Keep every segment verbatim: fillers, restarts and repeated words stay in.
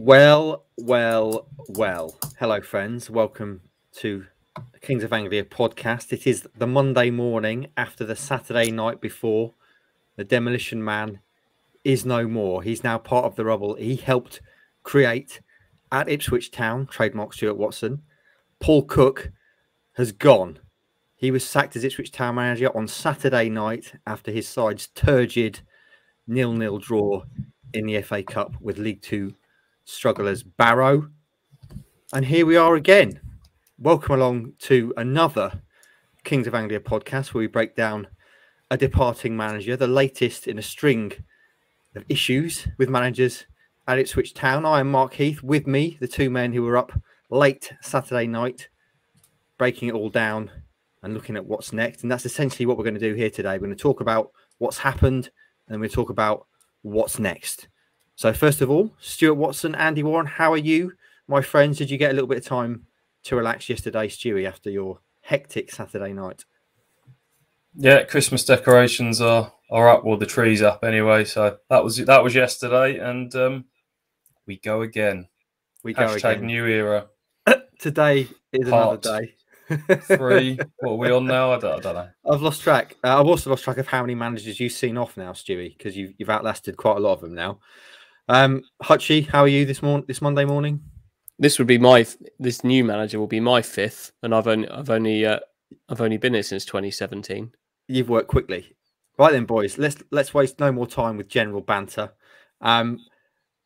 Well, well, well. Hello, friends. Welcome to the Kings of Anglia podcast. It is the Monday morning after the Saturday night before. The demolition man is no more. He's now part of the rubble. He helped create at Ipswich Town, trademark Stuart Watson. Paul Cook has gone. He was sacked as Ipswich Town manager on Saturday night after his side's turgid nil nil draw in the F A Cup with League two strugglers Barrow. And here we are again. Welcome along to another Kings of Anglia podcast where we break down a departing manager, the latest in a string of issues with managers at Ipswich Town. I am Mark Heath. With me, the two men who were up late Saturday night, breaking it all down and looking at what's next. And that's essentially what we're going to do here today. We're going to talk about what's happened and we'll talk about what's next. So first of all, Stuart Watson, Andy Warren, how are you, my friends? Did you get a little bit of time to relax yesterday, Stewie, after your hectic Saturday night? Yeah, Christmas decorations are are up. Well, the tree's up anyway. So that was that was yesterday, and um, we go again. We go Hashtag again. New era. Today is Part another day. Three. What are we on now? I don't, I don't know. I've lost track. Uh, I've also lost track of how many managers you've seen off now, Stewie, because you, you've outlasted quite a lot of them now. Um, Hutchie, how are you this morning? This Monday morning, this would be my this new manager will be my fifth, and I've only I've only uh, I've only been here since twenty seventeen. You've worked quickly, right then, boys. Let's let's waste no more time with general banter. Um,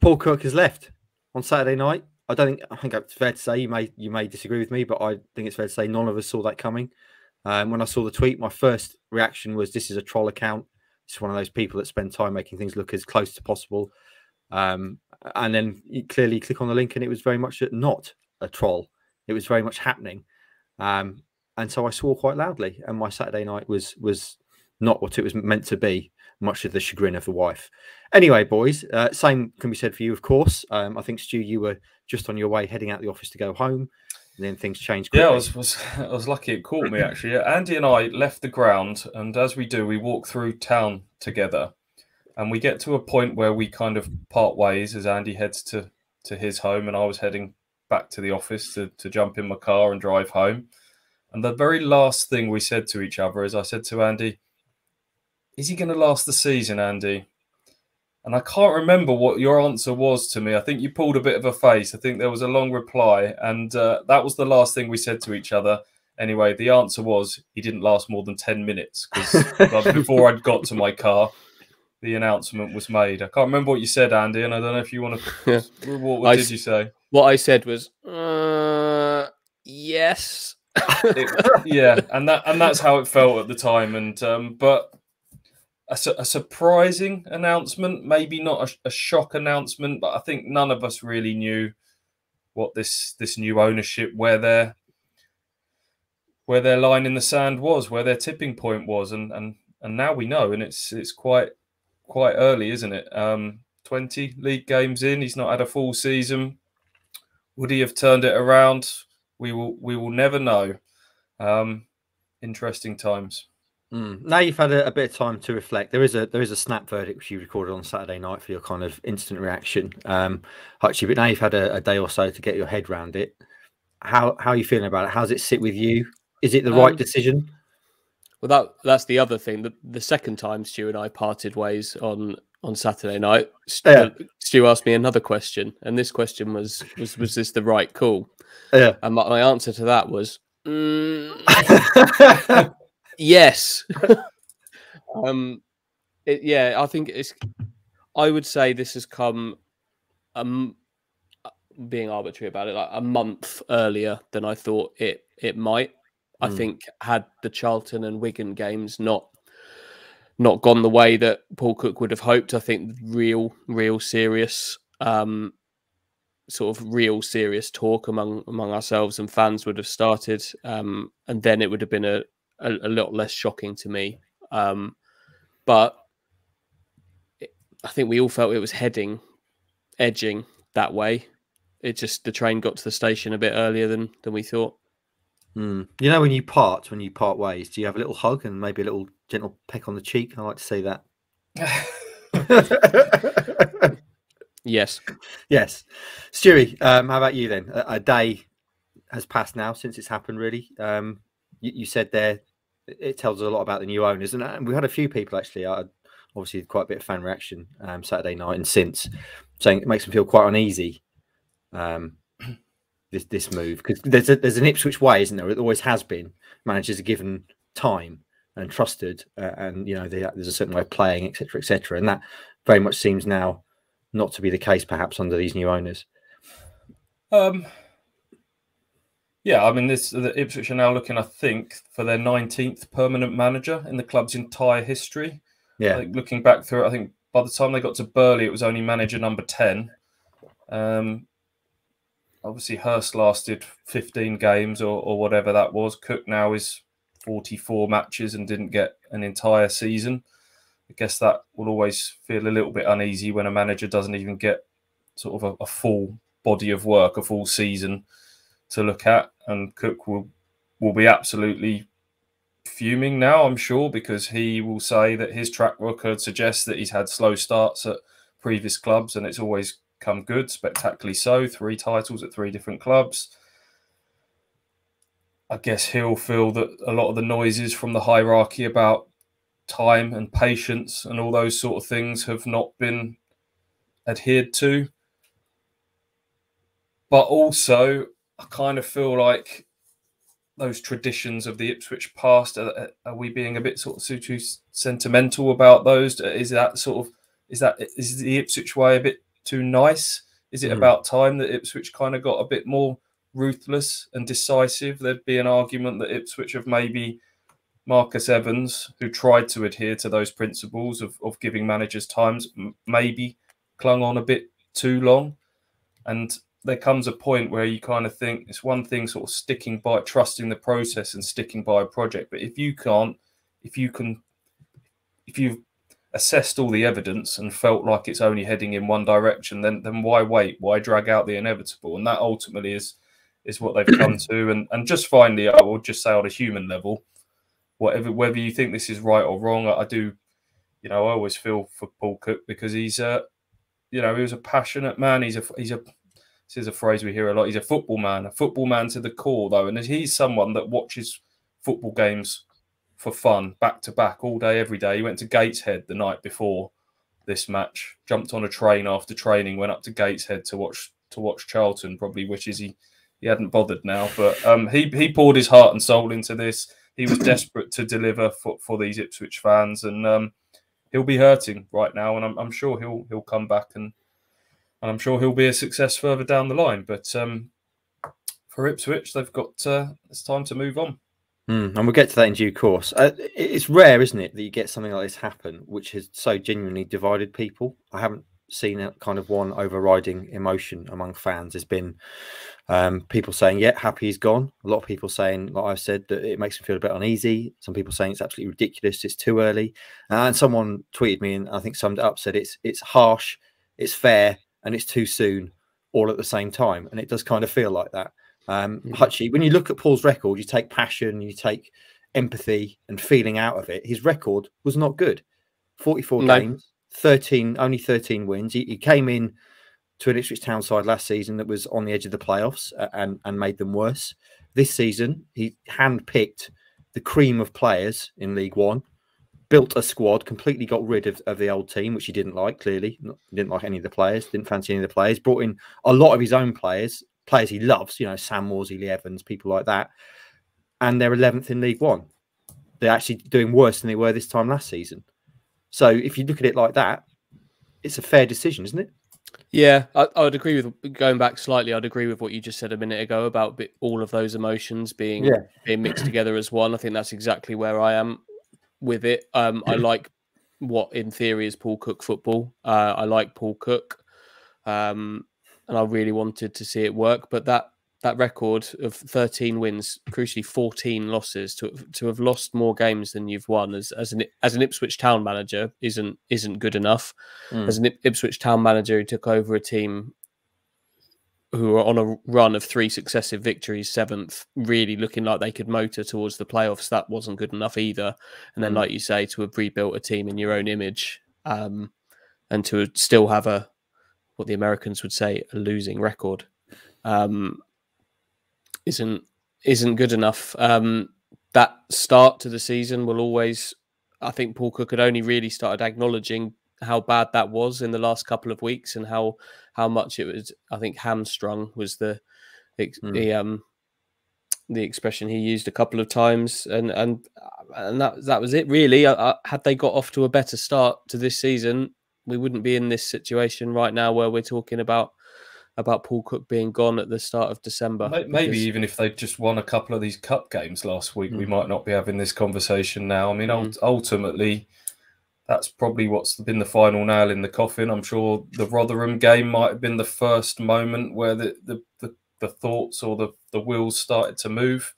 Paul Cook has left on Saturday night. I don't think I think it's fair to say you may you may disagree with me, but I think it's fair to say none of us saw that coming. Um, when I saw the tweet, my first reaction was this is a troll account. It's one of those people that spend time making things look as close to possible. Um, and then you clearly click on the link and it was very much not a troll. It was very much happening. Um, and so I swore quite loudly and my Saturday night was, was not what it was meant to be, much to the chagrin of the wife. Anyway, boys, uh, same can be said for you, of course. Um, I think, Stu, you were just on your way heading out the office to go home and then things changed quickly. Yeah, I was, was, I was lucky it caught me, actually. Andy and I left the ground and as we do, we walk through town together. And we get to a point where we kind of part ways as Andy heads to, to his home and I was heading back to the office to, to jump in my car and drive home. And the very last thing we said to each other is I said to Andy, is he going to last the season, Andy? And I can't remember what your answer was to me. I think you pulled a bit of a face. I think there was a long reply. And uh, that was the last thing we said to each other. Anyway, the answer was he didn't last more than ten minutes because before I'd got to my car, the announcement was made. I can't remember what you said, Andy, and I don't know if you want to... Yeah. What, what did you say? What I said was, uh, yes. It, yeah, and that and that's how it felt at the time. And um, But a, su a surprising announcement, maybe not a, a shock announcement, but I think none of us really knew what this, this new ownership, where their, where their line in the sand was, where their tipping point was. And, and, and now we know, and it's it's quite... quite early, isn't it? Um, twenty league games in, he's not had a full season. Would he have turned it around? We will, we will never know. Um, interesting times. Mm. Now you've had a, a bit of time to reflect. There is a there is a snap verdict which you recorded on Saturday night for your kind of instant reaction, um, actually. But now you've had a, a day or so to get your head around it. How how are you feeling about it? How does it sit with you? Is it the um, right decision? Well, that, that's the other thing. The, the second time Stu and I parted ways on, on Saturday night, Stu, yeah. Stu asked me another question, and this question was, was, was this the right call? Yeah. And my, my answer to that was, mm, yes. um, it, yeah, I think it's, I would say this has come, um, being arbitrary about it, like a month earlier than I thought it, it might. I think had the Charlton and Wigan games not not gone the way that Paul Cook would have hoped, I think real, real serious, um, sort of real serious talk among among ourselves and fans would have started, um, and then it would have been a, a, a lot less shocking to me. Um, but it, I think we all felt it was heading, edging that way. It just the train got to the station a bit earlier than than we thought. Mm. You know, when you part, when you part ways, do you have a little hug and maybe a little gentle peck on the cheek? I like to say that. Yes. Yes. Stewie, um, how about you then? A, a day has passed now since it's happened, really. Um, you, you said there, it tells us a lot about the new owners. And, and we had a few people, actually, uh, obviously quite a bit of fan reaction um, Saturday night and since, saying it makes them feel quite uneasy, um, this this move. Because there's, a, there's an Ipswich way, isn't there? It always has been. Managers are given time and trusted, uh, and, you know, they, there's a certain way of playing, et cetera, et cetera. And that very much seems now not to be the case, perhaps, under these new owners. Um, yeah, I mean, this the Ipswich are now looking, I think, for their nineteenth permanent manager in the club's entire history. Yeah, I think looking back through it, I think by the time they got to Burley, it was only manager number ten. Um, obviously, Hurst lasted fifteen games or, or whatever that was. Cook now is forty-four matches and didn't get an entire season. I guess that will always feel a little bit uneasy when a manager doesn't even get sort of a, a full body of work, a full season to look at. And Cook will, will be absolutely fuming now, I'm sure, because he will say that his track record suggests that he's had slow starts at previous clubs and it's always come good, spectacularly so, three titles at three different clubs. I guess he'll feel that a lot of the noises from the hierarchy about time and patience and all those sort of things have not been adhered to. But also, I kind of feel like those traditions of the Ipswich past, are, are we being a bit sort of too sentimental about those? Is that sort of, is that, is the Ipswich way a bit too nice? Is it mm. about time that Ipswich kind of got a bit more ruthless and decisive? There'd be an argument that Ipswich have maybe Marcus Evans, who tried to adhere to those principles of, of giving managers times, maybe clung on a bit too long. And there comes a point where you kind of think it's one thing sort of sticking by, trusting the process and sticking by a project. But if you can't, if you can, if you've assessed all the evidence and felt like it's only heading in one direction, then then why wait? Why drag out the inevitable? And that ultimately is, is what they've come to. And, and just finally, I will just say on a human level, whatever, whether you think this is right or wrong, I do, you know, I always feel for Paul Cook because he's a, you know, he was a passionate man. He's a, he's a, this is a phrase we hear a lot. He's a football man, a football man to the core though. And he's someone that watches football games for fun, back to back, all day, every day. He went to Gateshead the night before this match, jumped on a train after training, went up to Gateshead to watch, to watch Charlton, probably wishes he, he hadn't bothered now, but um, he, he poured his heart and soul into this. He was desperate to deliver for, for these Ipswich fans, and um, he'll be hurting right now. And I'm, I'm sure he'll he'll come back, and, and I'm sure he'll be a success further down the line. But um, for Ipswich, they've got uh, it's time to move on, mm, and we'll get to that in due course. Uh, it's rare, isn't it, that you get something like this happen, which has so genuinely divided people. I haven't seen that kind of one overriding emotion among fans. Has been um people saying, yeah, happy he's gone. A lot of people saying, like I've said, that it makes them feel a bit uneasy. Some people saying it's absolutely ridiculous, it's too early. And someone tweeted me and I think summed it up, said it's it's harsh, it's fair, and it's too soon, all at the same time. And it does kind of feel like that. Um mm-hmm. Hutchie, when you look at Paul's record, you take passion, you take empathy and feeling out of it. His record was not good. forty-four no. games. thirteen, only thirteen wins. He, he came in to an Ipswich Town side last season that was on the edge of the playoffs and, and made them worse. This season, he handpicked the cream of players in League One, built a squad, completely got rid of, of the old team, which he didn't like, clearly. He didn't like any of the players, didn't fancy any of the players, brought in a lot of his own players, players he loves, you know, Sam Worsley, Lee Evans, people like that. And they're eleventh in League One. They're actually doing worse than they were this time last season. So if you look at it like that, it's a fair decision, isn't it? Yeah, I, I would agree with, going back slightly, I'd agree with what you just said a minute ago about all of those emotions being, yeah. being mixed together as one. I think that's exactly where I am with it. Um, I like what in theory is Paul Cook football. Uh, I like Paul Cook, um, and I really wanted to see it work. But that that record of thirteen wins, crucially fourteen losses, to to have lost more games than you've won as as an as an Ipswich Town manager isn't isn't good enough. Mm. As an Ipswich Town manager who took over a team who were on a run of three successive victories, seventh, really looking like they could motor towards the playoffs, that wasn't good enough either. And then, mm. like you say, to have rebuilt a team in your own image, um, and to still have a what the Americans would say a losing record, um, isn't isn't good enough. Um, that start to the season will always, I think Paul Cook had only really started acknowledging how bad that was in the last couple of weeks, and how how much it was. I think hamstrung was the mm. the um the expression he used a couple of times, and and and that that was it really. I, I, had they got off to a better start to this season, we wouldn't be in this situation right now where we're talking about about Paul Cook being gone at the start of December. Maybe because... even if they'd just won a couple of these cup games last week, mm. we might not be having this conversation now. I mean, mm. ultimately, that's probably what's been the final nail in the coffin. I'm sure the Rotherham game might have been the first moment where the the, the, the thoughts or the, the wheels started to move.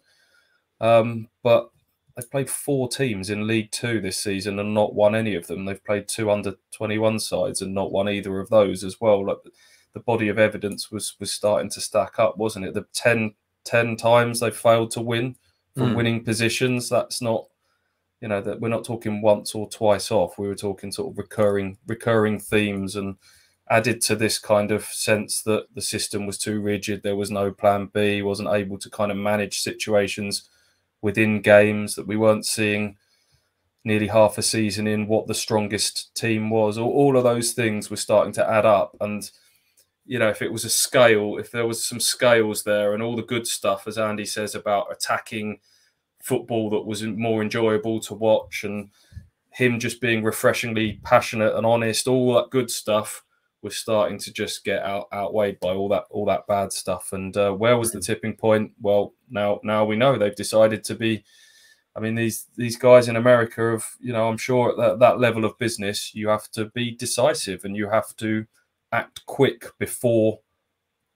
Um, but they've played four teams in League Two this season and not won any of them. They've played two under twenty-one sides and not won either of those as well. Like, the body of evidence was was starting to stack up, wasn't it? The ten, ten times they failed to win from mm. winning positions. That's not, you know, that we're not talking once or twice off. We were talking sort of recurring recurring themes, and added to this kind of sense that the system was too rigid. There was no plan B, wasn't able to kind of manage situations within games, that we weren't seeing nearly half a season in what the strongest team was. All, all of those things were starting to add up. And, you know, if it was a scale, if there was some scales there, and all the good stuff, as Andy says, about attacking football that was more enjoyable to watch, and him just being refreshingly passionate and honest, all that good stuff was starting to just get out, outweighed by all that all that bad stuff. And uh, where was the tipping point? Well, now now we know. They've decided to be. I mean, these these guys in America have, you know, I'm sure at that, that level of business, you have to be decisive and you have to act quick before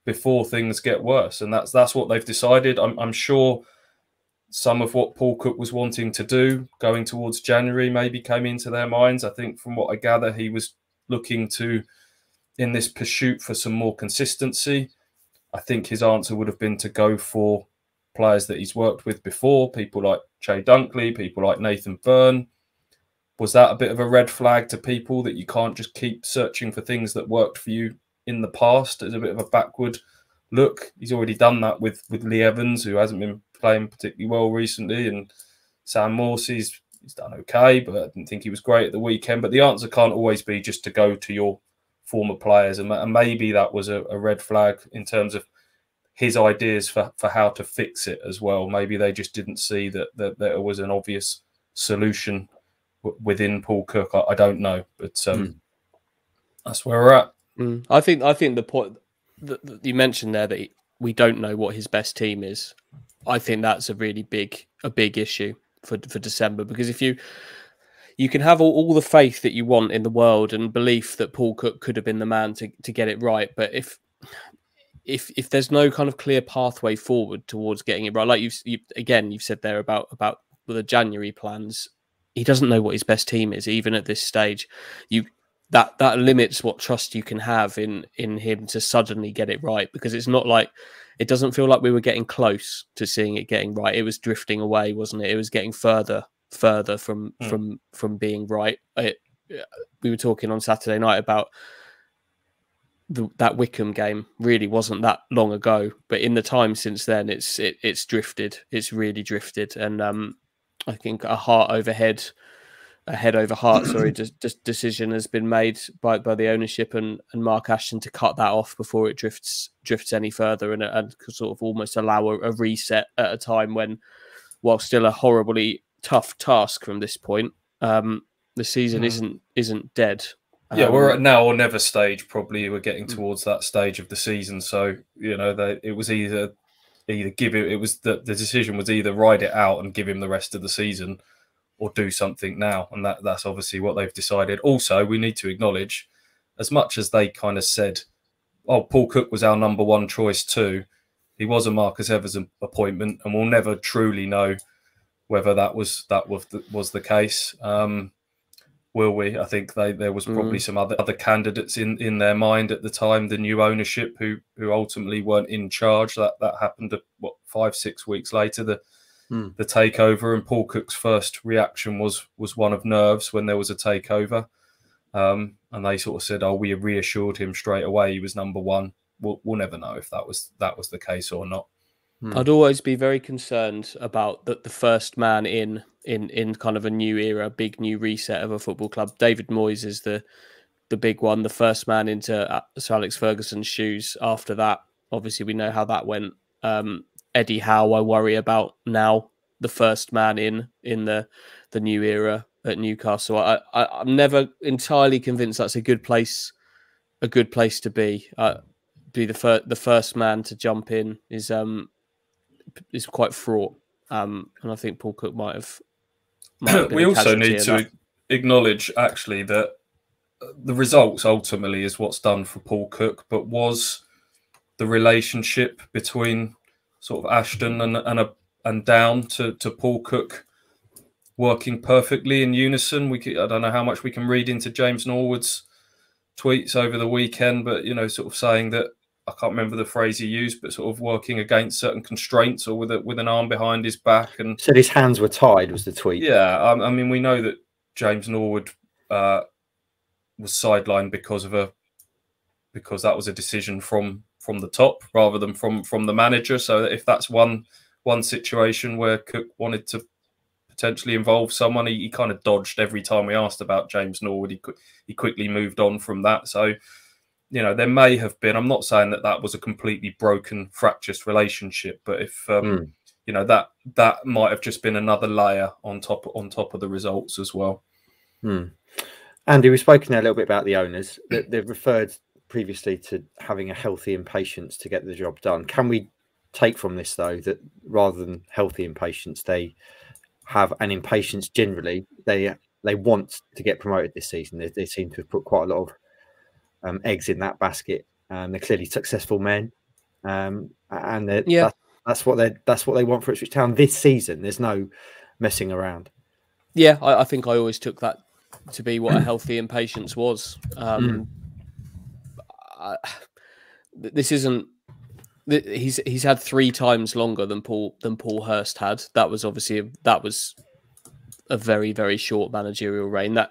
before things get worse. And that's that's what they've decided. I'm, I'm sure some of what Paul Cook was wanting to do going towards January maybe came into their minds. I think from what I gather, he was looking to, in this pursuit for some more consistency, I think his answer would have been to go for players that he's worked with before, people like Che Dunkley, people like Nathan Byrne. Was that a bit of a red flag to people, that you can't just keep searching for things that worked for you in the past as a bit of a backward look? He's already done that with, with Lee Evans, who hasn't been playing particularly well recently, and Sam Morse, he's, he's done okay, but I didn't think he was great at the weekend. But the answer can't always be just to go to your former players, and, and maybe that was a, a red flag in terms of his ideas for, for how to fix it as well. Maybe they just didn't see that, that, that there was an obvious solution w within Paul Cook. I, I don't know, but um, mm. that's where we're at. Mm. I think I think the point that, that you mentioned there, that he, we don't know what his best team is. I think that's a really big a big issue for for December, because if you You can have all, all the faith that you want in the world and belief that Paul Cook could have been the man to, to get it right. But if if if there's no kind of clear pathway forward towards getting it right, like you've you, again you've said there about about well, the January plans, he doesn't know what his best team is even at this stage. You that that limits what trust you can have in in him to suddenly get it right, because it's not like, it doesn't feel like we were getting close to seeing it getting right. It was drifting away, wasn't it? It was getting further. Further from mm. from from being right. It, we were talking on Saturday night about the, that Wickham game. Really wasn't that long ago, but in the time since then, it's it, it's drifted. It's really drifted, and um, I think a heart over head, a head over heart, sorry, just de de decision has been made by by the ownership and and Mark Ashton to cut that off before it drifts drifts any further, and and sort of almost allow a, a reset at a time when, while still a horribly tough task from this point, um the season mm. isn't isn't dead. Um, yeah, we're at now or never stage, probably. We're getting towards that stage of the season, so you know they, it was either either give it, it was the, the decision was either ride it out and give him the rest of the season, or do something now, and that that's obviously what they've decided. Also, we need to acknowledge, as much as they kind of said, oh, Paul Cook was our number one choice too, he was a Marcus Evans appointment, and we'll never truly know whether that was that was the, was the case, um, will we? I think they, there was probably mm. some other other candidates in in their mind at the time. The new ownership, who who ultimately weren't in charge. That that happened what five six weeks later. The mm. the takeover, and Paul Cook's first reaction was was one of nerves when there was a takeover. Um, and they sort of said, oh, we reassured him straight away he was number one. We'll, we'll never know if that was that was the case or not. Hmm. I'd always be very concerned about that the first man in, in in kind of a new era, big new reset of a football club. David Moyes is the the big one, the first man into Sir Alex Ferguson's shoes. After that, obviously, we know how that went. Um, Eddie Howe, I worry about now, the first man in in the the new era at Newcastle. I, I I'm never entirely convinced that's a good place, a good place to be. Uh, be the first the first man to jump in is um is quite fraught. Um, and I think Paul Cook might have. Might have we also need to that. acknowledge actually that the results ultimately is what's done for Paul Cook, but was the relationship between sort of Ashton and and a, and down to to Paul Cook working perfectly in unison. We could, I don't know how much we can read into James Norwood's tweets over the weekend, but you know, sort of saying that, I can't remember the phrase he used, but sort of working against certain constraints or with a, with an arm behind his back, and said his hands were tied was the tweet. Yeah, I, I mean we know that James Norwood uh, was sidelined because of a because that was a decision from from the top rather than from from the manager. So if that's one one situation where Cook wanted to potentially involve someone, he, he kind of dodged every time we asked about James Norwood. He he quickly moved on from that. So, you know, there may have been, I'm not saying that that was a completely broken, fractious relationship, but if, um, mm. you know, that that might have just been another layer on top, on top of the results as well. Mm. Andy, we've spoken a little bit about the owners. They've referred previously to having a healthy impatience to get the job done. Can we take from this, though, that rather than healthy impatience, they have an impatience generally? They they want to get promoted this season. They, they seem to have put quite a lot of Um, eggs in that basket. Um, they're clearly successful men, um, and yeah. that, that's what they that's what they want for Ipswich Town this season. There's no messing around. Yeah, I, I think I always took that to be what a healthy impatience was. Um, mm. I, this isn't. He's he's had three times longer than Paul than Paul Hurst had. That was obviously a, that was a very very short managerial reign. That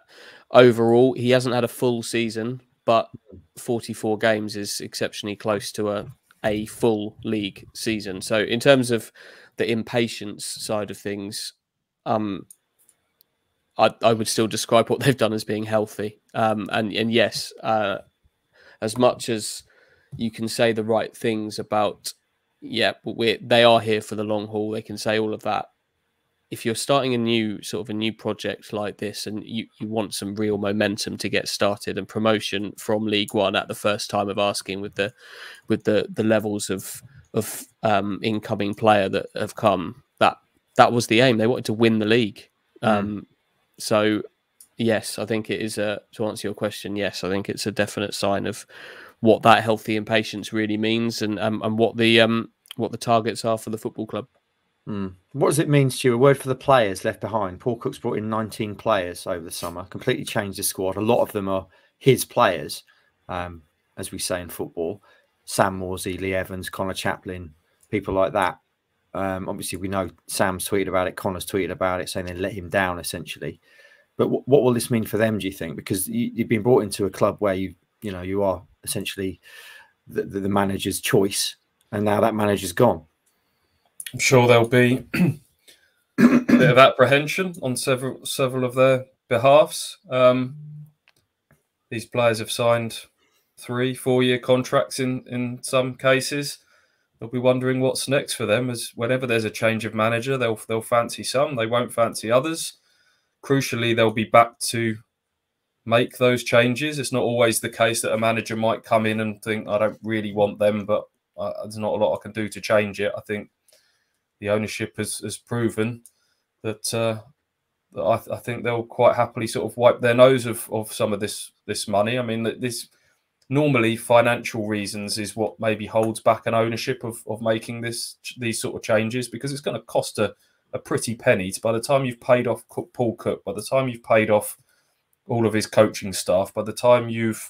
overall, he hasn't had a full season. But forty-four games is exceptionally close to a, a full league season. So in terms of the impatience side of things, um, I, I would still describe what they've done as being healthy. Um, and, and yes, uh, as much as you can say the right things about, yeah, but we're, they are here for the long haul. They can say all of that. If you're starting a new sort of a new project like this and you, you want some real momentum to get started, and promotion from League One at the first time of asking with the with the the levels of of um, incoming player that have come, that that was the aim. They wanted to win the league. Mm. Um, so yes, I think it is a, to answer your question, yes, I think it's a definite sign of what that healthy impatience really means, and um, and what the um what the targets are for the football club. Mm. What does it mean, Stu? A word for the players left behind. Paul Cook's brought in nineteen players over the summer, completely changed the squad. A lot of them are his players, um, as we say in football. Sam Morsey, Lee Evans, Connor Chaplin, people like that. Um, obviously, we know Sam's tweeted about it, Connor's tweeted about it, saying they let him down, essentially. But what will this mean for them, do you think? Because you, you've been brought into a club where you, you know, you are essentially the, the, the manager's choice, and now that manager's gone. I'm sure there'll be a bit of apprehension on several several of their behalves. Um, these players have signed three, four-year contracts in, in some cases. They'll be wondering what's next for them, as whenever there's a change of manager, they'll, they'll fancy some, they won't fancy others. Crucially, they'll be back to make those changes. It's not always the case that a manager might come in and think, I don't really want them, but uh, there's not a lot I can do to change it. I think the ownership has, has proven that, uh, that I, th I think they'll quite happily sort of wipe their nose of, of some of this this money. I mean, this normally financial reasons is what maybe holds back an ownership of, of making this these sort of changes, because it's going to cost a, a pretty penny. By the time you've paid off Paul Cook, by the time you've paid off all of his coaching staff, by the time you've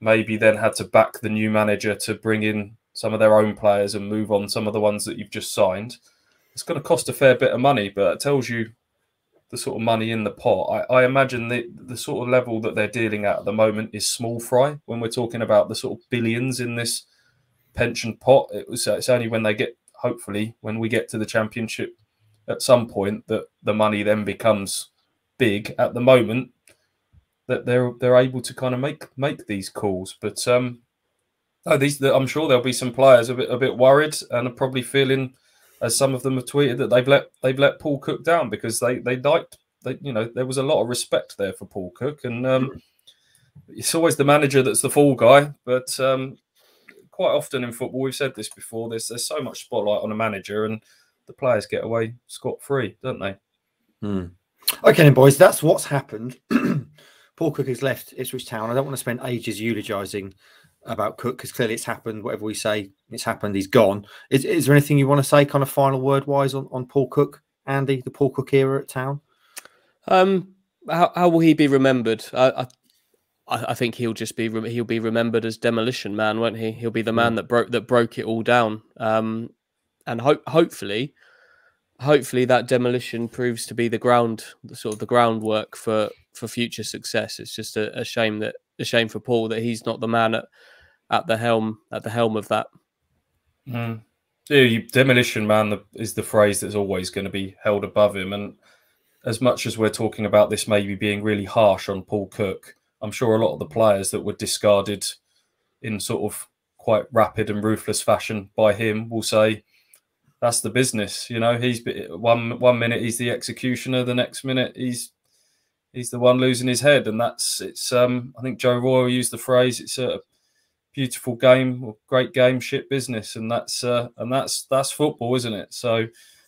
maybe then had to back the new manager to bring in some of their own players and move on some of the ones that you've just signed, it's going to cost a fair bit of money, but it tells you the sort of money in the pot, I, I imagine the, the sort of level that they're dealing at at the moment is small fry when we're talking about the sort of billions in this pension pot. It was, it's only when they get, hopefully, when we get to the Championship at some point that the money then becomes big. At the moment, that they're they're able to kind of make make these calls. But um, no, these I'm sure there'll be some players a bit a bit worried and are probably feeling, as some of them have tweeted, that they've let they've let Paul Cook down, because they they liked they you know there was a lot of respect there for Paul Cook, and um, it's always the manager that's the fall guy. But um, quite often in football, we've said this before. There's there's so much spotlight on a manager, and the players get away scot free, don't they? Hmm. Okay, then, boys, that's what's happened. Paul Cook has left Ipswich Town. I don't want to spend ages eulogising about Cook, because clearly it's happened. Whatever we say, it's happened. He's gone. Is, is there anything you want to say, kind of final word wise, on, on Paul Cook, Andy, the Paul Cook era at Town? Um, how, how will he be remembered? I, I, I think he'll just be he'll be remembered as demolition man, won't he? He'll be the man that broke that broke it all down. Um, and hope hopefully, hopefully that demolition proves to be the ground, sort of the groundwork for for future success. It's just a, a shame that. A shame for Paul that he's not the man at, at the helm at the helm of that. Mm. Yeah, you, demolition man is the phrase that's always going to be held above him. And as much as we're talking about this maybe being really harsh on Paul Cook, I'm sure a lot of the players that were discarded in sort of quite rapid and ruthless fashion by him will say that's the business. You know, he's one one minute he's the executioner, the next minute he's He's the one losing his head, and that's it's. Um, I think Joe Royal used the phrase, "It's a beautiful game, or great game, shit business," and that's uh, and that's that's football, isn't it? So,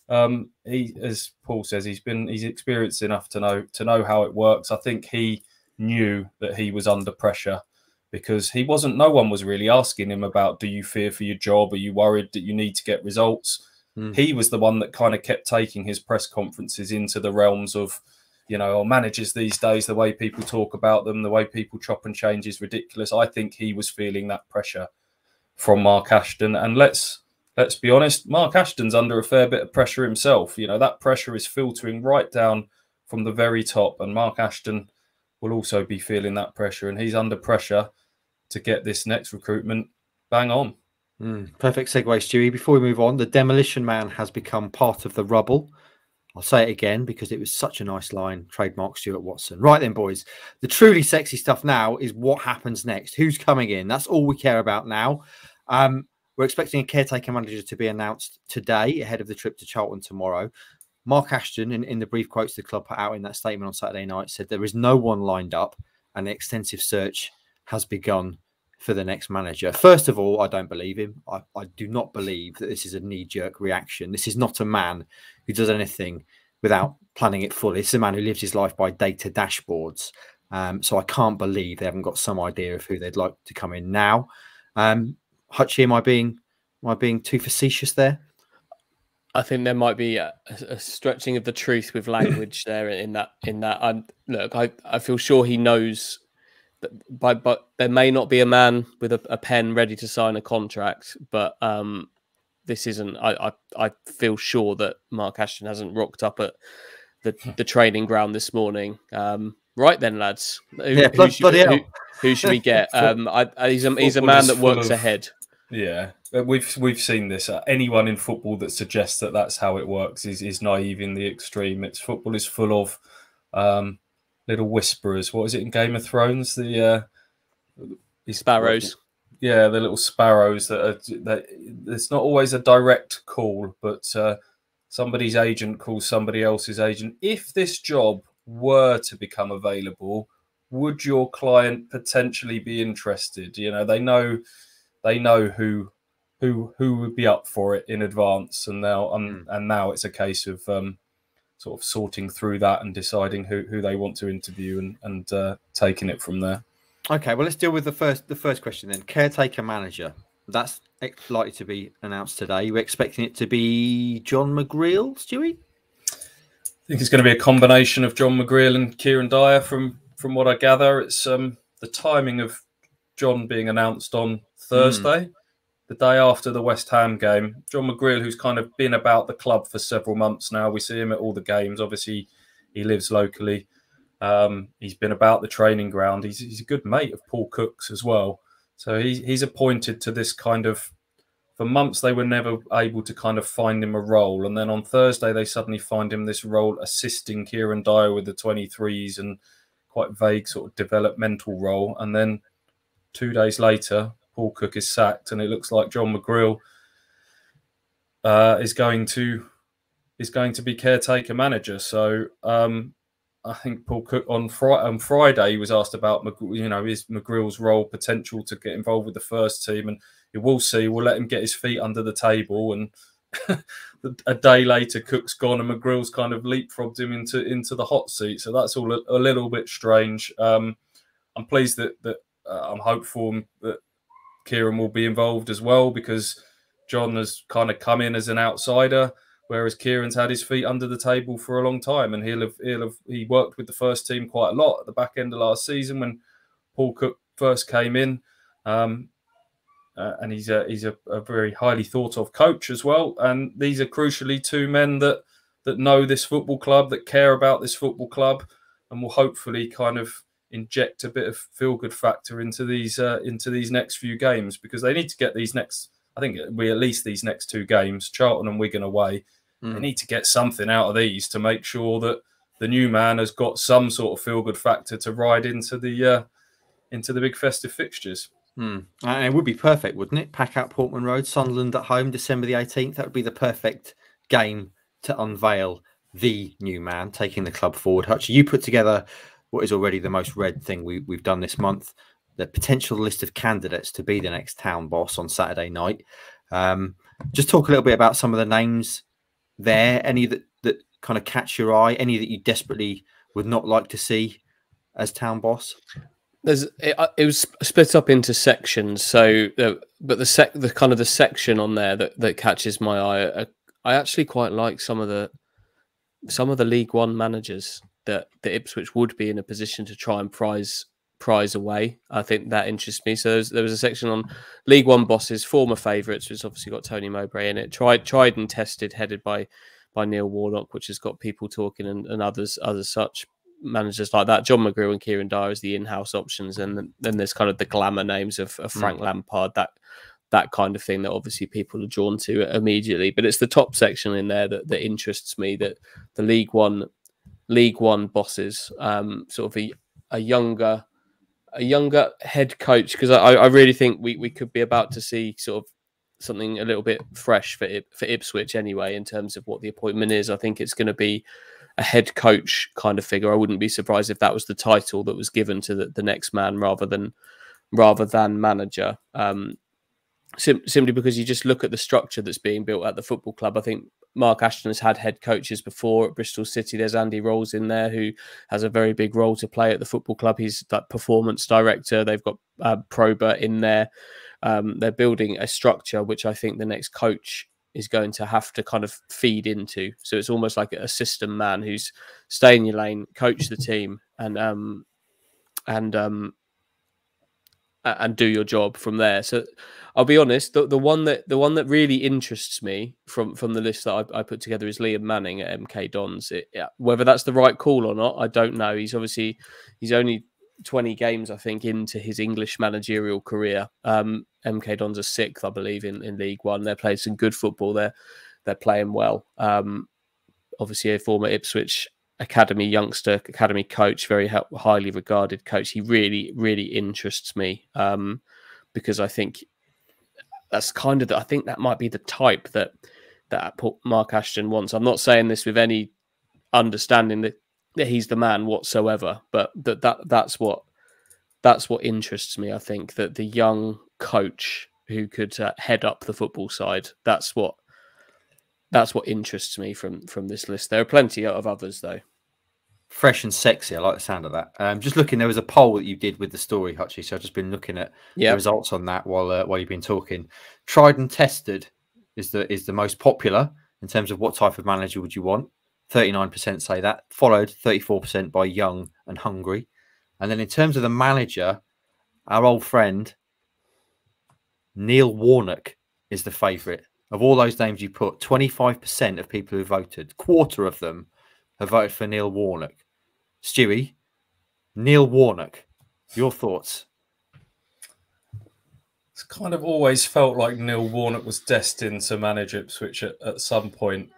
um, he, as Paul says, he's been he's experienced enough to know to know how it works. I think he knew that he was under pressure, because he wasn't. No one was really asking him about, "Do you fear for your job? Are you worried that you need to get results?" Mm. He was the one that kind of kept taking his press conferences into the realms of, you know, or managers these days, the way people talk about them, the way people chop and change is ridiculous. I think he was feeling that pressure from Mark Ashton. And let's let's be honest, Mark Ashton's under a fair bit of pressure himself. You know, that pressure is filtering right down from the very top. And Mark Ashton will also be feeling that pressure. And he's under pressure to get this next recruitment bang on. Mm, perfect segue, Stewie. Before we move on, the demolition man has become part of the rubble. I'll say it again because it was such a nice line, trademark Stuart Watson. Right then, boys, the truly sexy stuff now is what happens next. Who's coming in? That's all we care about now. Um, we're expecting a caretaker manager to be announced today ahead of the trip to Charlton tomorrow. Mark Ashton, in, in the brief quotes the club put out in that statement on Saturday night, said there is no one lined up and an extensive search has begun for the next manager. First of all, I don't believe him. I, I do not believe that this is a knee-jerk reaction. This is not a man who does anything without planning it fully. It's a man who lives his life by data dashboards. Um, so I can't believe they haven't got some idea of who they'd like to come in now. Um, Hutchie, am I being am I being too facetious there? I think there might be a, a stretching of the truth with language there. In that, in that, I'm, look, I I feel sure he knows. But, but there may not be a man with a, a pen ready to sign a contract, but um, this isn't. I, I I feel sure that Mark Ashton hasn't rocked up at the the training ground this morning. Um, right then, lads, who, yeah, who, should, who, who should we get? Um, I, he's a he's a man that works of, ahead. Yeah, we've we've seen this. Anyone in football that suggests that that's how it works is is naive in the extreme. It's football is full of. Um, Little whisperers. What is it in Game of Thrones? The uh, sparrows. Yeah, the little sparrows that are. That, it's not always a direct call, but uh, somebody's agent calls somebody else's agent. If this job were to become available, would your client potentially be interested? You know, they know, they know who, who, who would be up for it in advance, and now, um, and now it's a case of. Um, Sort of sorting through that and deciding who, who they want to interview and, and uh, taking it from there. Okay, well, let's deal with the first the first question then. Caretaker manager. That's likely to be announced today. We're expecting it to be John McGreal, Stewie? I think it's going to be a combination of John McGreal and Kieran Dyer from, from what I gather. It's um, the timing of John being announced on Thursday, mm. the day after the West Ham game. John McGreal, who's kind of been about the club for several months now. We see him at all the games. Obviously, He lives locally. Um, he's been about the training ground. He's, he's a good mate of Paul Cook's as well. So he's, he's appointed to this kind of, for months they were never able to kind of find him a role. And then on Thursday, they suddenly find him this role assisting Kieran Dyer with the twenty-threes and quite vague sort of developmental role. And then two days later, Paul Cook is sacked, and it looks like John McGreal uh, is going to is going to be caretaker manager. So um, I think Paul Cook on, fri on Friday he was asked about, you know, is McGreal's role potential to get involved with the first team, and we'll see. We'll let him get his feet under the table. And a day later, Cook's gone, and McGreal's kind of leapfrogged him into into the hot seat. So that's all a, a little bit strange. Um, I'm pleased that that uh, I'm hopeful that Kieran will be involved as well, because John has kind of come in as an outsider, whereas Kieran's had his feet under the table for a long time, and he'll have, he'll have he worked with the first team quite a lot at the back end of last season when Paul Cook first came in, um, uh, and he's a he's a, a very highly thought of coach as well. And these are crucially two men that that know this football club, that care about this football club, and will hopefully kind of inject a bit of feel-good factor into these uh, into these next few games, because they need to get these next, I think we at least these next two games, Charlton and Wigan away, mm. they need to get something out of these to make sure that the new man has got some sort of feel-good factor to ride into the uh, into the big festive fixtures. Mm. And it would be perfect, wouldn't it? Pack out Portman Road, Sunderland at home, December the eighteenth. That would be the perfect game to unveil the new man, taking the club forward. Hutch, you put together what is already the most read thing we, we've done this month, the potential list of candidates to be the next town boss on Saturday night. Um, just talk a little bit about some of the names there, any that, that kind of catch your eye, any that you desperately would not like to see as town boss. There's, it, it was split up into sections. So, uh, but the sec, the kind of the section on there that, that catches my eye, uh, I actually quite like some of the, some of the League One managers that the Ipswich would be in a position to try and prize prize away. I think that interests me. So there was, there was a section on League One bosses, former favourites, which obviously got Tony Mowbray in it. Tried, tried and tested, headed by by Neil Warnock, which has got people talking, and, and others, other such managers like that. John McGreal and Kieran Dyer as the in-house options, and then, then there's kind of the glamour names of, of Frank mm. Lampard, that that kind of thing that obviously people are drawn to immediately. But it's the top section in there that that interests me. That the League One. League One bosses, um, sort of a, a younger, a younger head coach, because I, I really think we we could be about to see sort of something a little bit fresh for for Ipswich anyway in terms of what the appointment is. I think it's going to be a head coach kind of figure. I wouldn't be surprised if that was the title that was given to the, the next man rather than rather than manager. Um, sim simply because you just look at the structure that's being built at the football club. I think Mark Ashton has had head coaches before at Bristol City. There's Andy Rolls in there, who has a very big role to play at the football club. He's that performance director. They've got uh, Probert in there. Um, they're building a structure which I think the next coach is going to have to kind of feed into. So it's almost like a system man who's stay in your lane, coach the team, and um, and um, and do your job from there. So I'll be honest, the, the one that the one that really interests me from from the list that I, I put together is Liam Manning at M K Dons. It, yeah, whether that's the right call or not, I don't know. He's obviously he's only twenty games, I think, into his English managerial career. Um, M K Dons are sixth, I believe, in, in League One. They're playing some good football. They're they're playing well. Um, obviously, a former Ipswich Academy youngster, academy coach, very highly regarded coach. He really, really interests me, um, because I think that's kind of the, I think that might be the type that that Mark Ashton wants. I'm not saying this with any understanding that, that he's the man whatsoever, but that that that's what that's what interests me. I think that the young coach who could uh, head up the football side, that's what. That's what interests me from from this list. There are plenty of others, though. Fresh and sexy. I like the sound of that. Um, just looking, there was a poll that you did with the story, Hutchie. So I've just been looking at yeah. the results on that while uh, while you've been talking. Tried and tested is the is the most popular in terms of what type of manager would you want. thirty-nine percent say that, followed thirty-four percent by young and hungry. And then in terms of the manager, our old friend Neil Warnock is the favourite. Of all those names you put, twenty-five percent of people who voted, quarter of them have voted for Neil Warnock. Stewie, Neil Warnock, your thoughts? It's kind of always felt like Neil Warnock was destined to manage Ipswich at, at some point.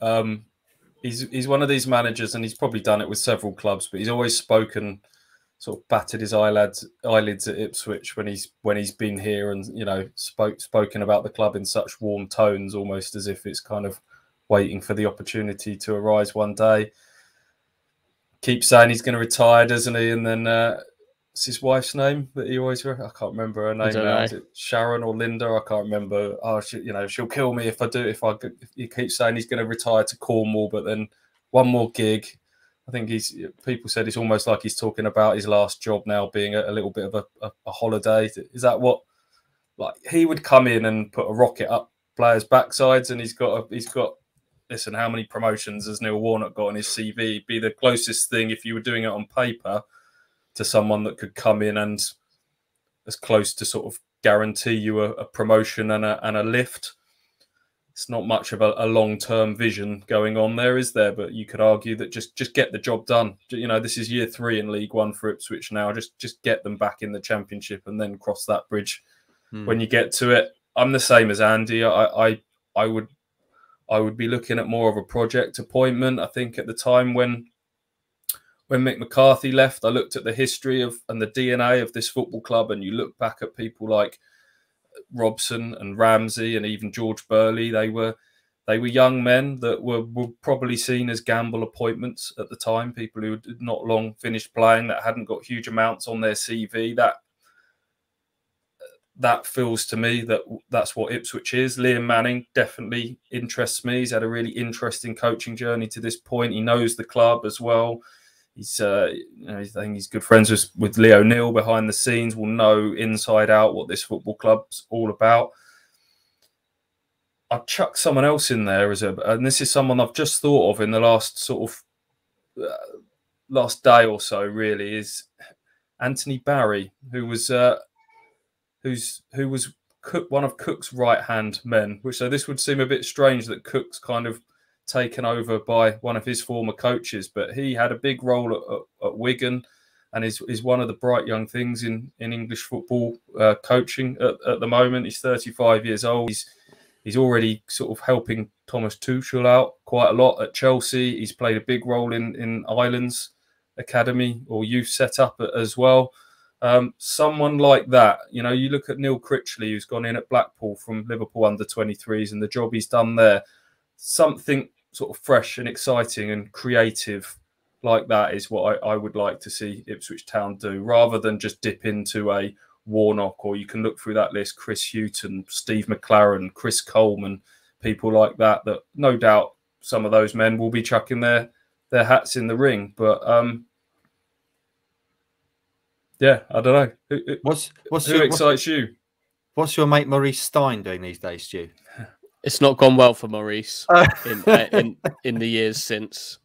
Um, he's he's one of these managers, and he's probably done it with several clubs, but he's always spoken, sort of batted his eyelids eyelids at Ipswich when he's when he's been here, and you know spoke spoken about the club in such warm tones, almost as if it's kind of waiting for the opportunity to arise one day. Keeps saying he's going to retire, doesn't he? And then uh, it's his wife's name that he always... I can't remember her name now. Is it Sharon or Linda? I can't remember. Oh, she, you know, she'll kill me if I do. If I if he keeps saying he's going to retire to Cornwall, but then one more gig. I think he's... people said it's almost like he's talking about his last job now being a, a little bit of a, a, a holiday. Is that what... like he would come in and put a rocket up players' backsides, and he's got a, he's got... listen, how many promotions has Neil Warnock got on his C V? It'd be the closest thing, if you were doing it on paper, to someone that could come in and as close to sort of guarantee you a, a promotion and a, and a lift. It's not much of a, a long-term vision going on there, is there? But you could argue that just just get the job done. You know, this is year three in League One for Ipswich now. Just, just get them back in the Championship and then cross that bridge hmm. when you get to it. I'm the same as Andy. I, I, I would... I would be looking at more of a project appointment. I think at the time when when Mick McCarthy left, I looked at the history of and the D N A of this football club, and you look back at people like Robson and Ramsey and even George Burley. They were they were young men that were, were probably seen as gamble appointments at the time, people who had not long finished playing, that hadn't got huge amounts on their C V. That That feels to me that that's what Ipswich is. Liam Manning definitely interests me. He's had a really interesting coaching journey to this point. He knows the club as well. He's, uh, you know, I think he's good friends with, with Leo Neal behind the scenes, will know inside out what this football club's all about. I've chucked someone else in there, as a, and this is someone I've just thought of in the last sort of uh, last day or so, really, is Anthony Barry, who was... Uh, Who's who was Cook, one of Cook's right-hand men. Which, so this would seem a bit strange that Cook's kind of taken over by one of his former coaches, but he had a big role at, at Wigan, and is is one of the bright young things in in English football uh, coaching at, at the moment. He's thirty-five years old. He's he's already sort of helping Thomas Tuchel out quite a lot at Chelsea. He's played a big role in in Ireland's academy or youth setup as well. Um, someone like that, you know, you look at Neil Critchley, who's gone in at Blackpool from Liverpool under twenty-threes, and the job he's done there. Something sort of fresh and exciting and creative like that is what I, I would like to see Ipswich Town do, rather than just dip into a Warnock, or you can look through that list, Chris Hughton, Steve McLaren, Chris Coleman, people like that, that no doubt some of those men will be chucking their, their hats in the ring. But, um, yeah, I don't know. Who, what's, what's who your, excites what's, you? What's your mate Maurice Stein doing these days, Stu? It's not gone well for Maurice uh. in, uh, in in the years since.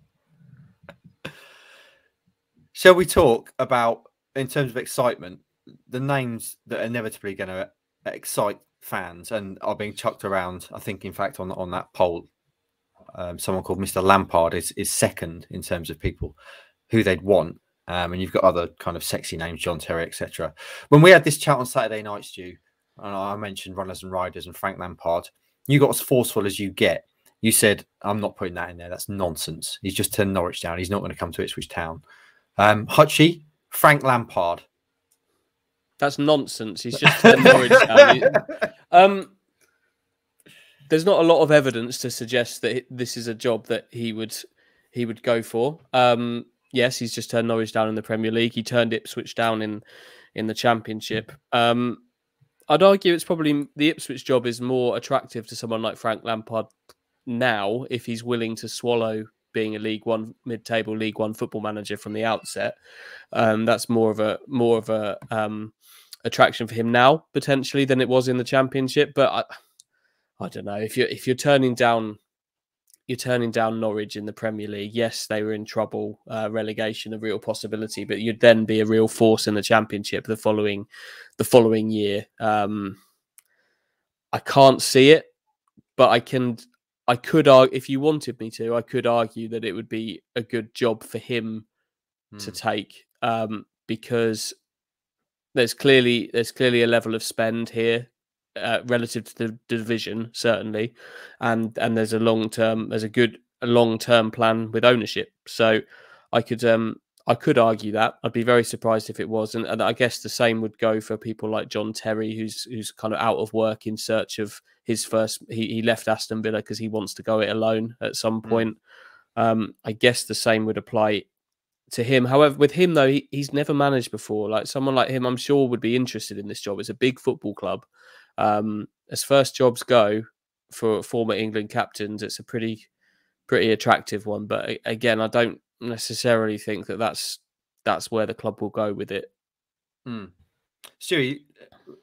Shall we talk about, in terms of excitement, the names that are inevitably going to excite fans and are being chucked around? I think, in fact, on on that poll, um, someone called Mister Lampard is is second in terms of people who they'd want. Um, and you've got other kind of sexy names, John Terry, et cetera. When we had this chat on Saturday night, Stu, and I mentioned Runners and Riders and Frank Lampard, you got as forceful as you get. You said, I'm not putting that in there. That's nonsense. He's just turned Norwich down. He's not going to come to Ipswich Town. Um, Hutchie, Frank Lampard. That's nonsense. He's just turned Norwich down. Um, there's not a lot of evidence to suggest that this is a job that he would he would go for. Um Yes, he's just turned Norwich down in the Premier League. He turned Ipswich down in, in the Championship. Um, I'd argue it's probably the Ipswich job is more attractive to someone like Frank Lampard now, if he's willing to swallow being a League One mid-table League One football manager from the outset. Um, that's more of a more of a um, attraction for him now potentially than it was in the Championship. But I, I don't know if you're if you're turning down. You're turning down Norwich in the Premier League. Yes, they were in trouble. Uh, relegation, a real possibility, but you'd then be a real force in the Championship the following, the following year. Um, I can't see it, but I can. I could argue, if you wanted me to, I could argue that it would be a good job for him mm. to take, um, because there's clearly there's clearly a level of spend here uh, relative to the division, certainly, and and there's a long term there's a good a long term plan with ownership. So I could um I could argue that. I'd be very surprised if it was, and, and I guess the same would go for people like John Terry, who's who's kind of out of work in search of his first. He, he left Aston Villa because he wants to go it alone at some point. Mm. Um, I guess the same would apply to him. However, with him though, he, he's never managed before. Like someone like him, I'm sure would be interested in this job. It's a big football club. Um, as first jobs go for former England captains, it's a pretty pretty attractive one. But again, I don't necessarily think that that's that's where the club will go with it. Mm. Stewie,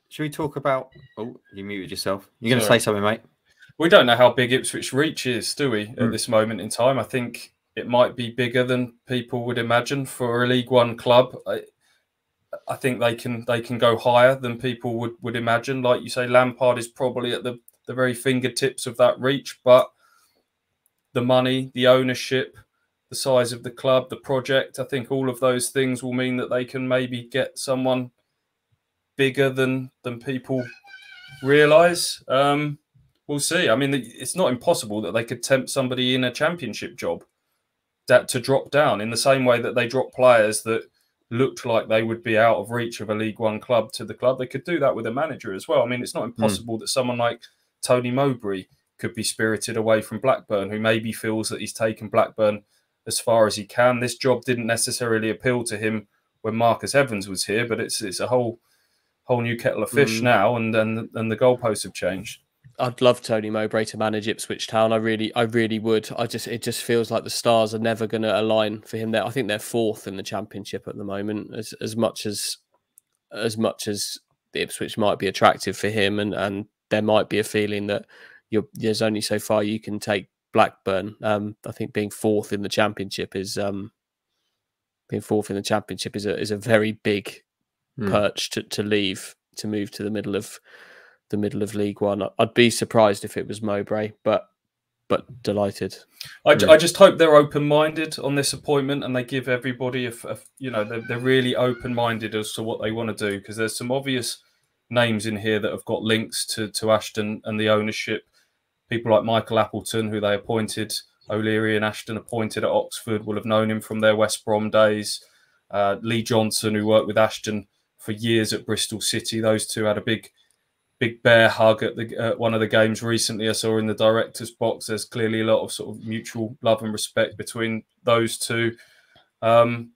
should we talk about? Oh, you muted yourself. You're going to say something, mate. We don't know how big Ipswich reach is, do we? At mm. this moment in time, I think it might be bigger than people would imagine for a League One club. I, I think they can they can go higher than people would would imagine. Like you say, Lampard is probably at the the very fingertips of that reach, but the money, the ownership, the size of the club, the project, I think all of those things will mean that they can maybe get someone bigger than than people realise. Um, we'll see. I mean, it's not impossible that they could tempt somebody in a championship job that to drop down in the same way that they drop players that looked like they would be out of reach of a League One club to the club. They could do that with a manager as well. I mean, it's not impossible mm. that someone like Tony Mowbray could be spirited away from Blackburn, who maybe feels that he's taken Blackburn as far as he can. This job didn't necessarily appeal to him when Marcus Evans was here, but it's it's a whole whole new kettle of fish mm. now, and and and the goalposts have changed. I'd love Tony Mowbray to manage Ipswich Town. I really, I really would. I just, it just feels like the stars are never going to align for him there. I think they're fourth in the championship at the moment. As as much as as much as the Ipswich might be attractive for him, and and there might be a feeling that you're, there's only so far you can take Blackburn. Um, I think being fourth in the championship is um, being fourth in the championship is a is a very big mm. perch to to leave, to move to the middle of the middle of League One. I'd be surprised if it was Mowbray, but but delighted. I, I just hope they're open minded on this appointment, and they give everybody a, a you know they're, they're really open minded as to what they want to do, because there's some obvious names in here that have got links to to Ashton and the ownership. People like Michael Appleton, who they appointed, O'Leary and Ashton appointed at Oxford, will have known him from their West Brom days. Uh, Lee Johnson, who worked with Ashton for years at Bristol City. Those two had a big, big bear hug at, the, at one of the games recently I saw in the director's box. There's clearly a lot of sort of mutual love and respect between those two. Um,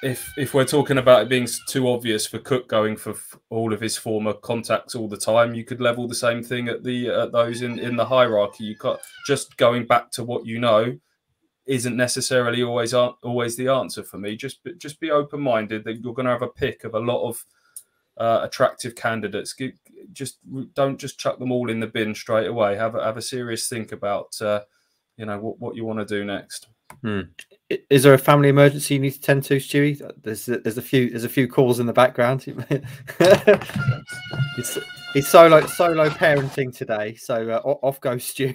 if if we're talking about it being too obvious for Cook going for all of his former contacts all the time, you could level the same thing at the at those in in the hierarchy. You can't, just going back to what you know isn't necessarily always always the answer for me. Just just be open minded that you're going to have a pick of a lot of uh, attractive candidates. Just don't just chuck them all in the bin straight away. Have a, have a serious think about uh, you know what what you want to do next. Hmm. Is there a family emergency you need to tend to, Stewie? There's there's a few there's a few calls in the background. it's it's solo solo parenting today, so uh, off goes Stu.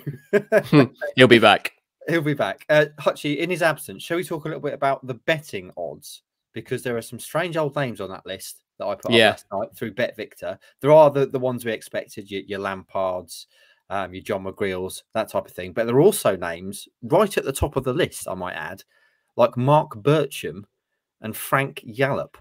He'll be back. He'll be back. Uh, Hutchie, in his absence, shall we talk a little bit about the betting odds, because there are some strange old names on that list that I put yeah. up last night through Bet Victor. There are the the ones we expected, your, your Lampards, Um, your John McGreals, that type of thing. But there are also names right at the top of the list, I might add, like Mark Bertram and Frank Yallop.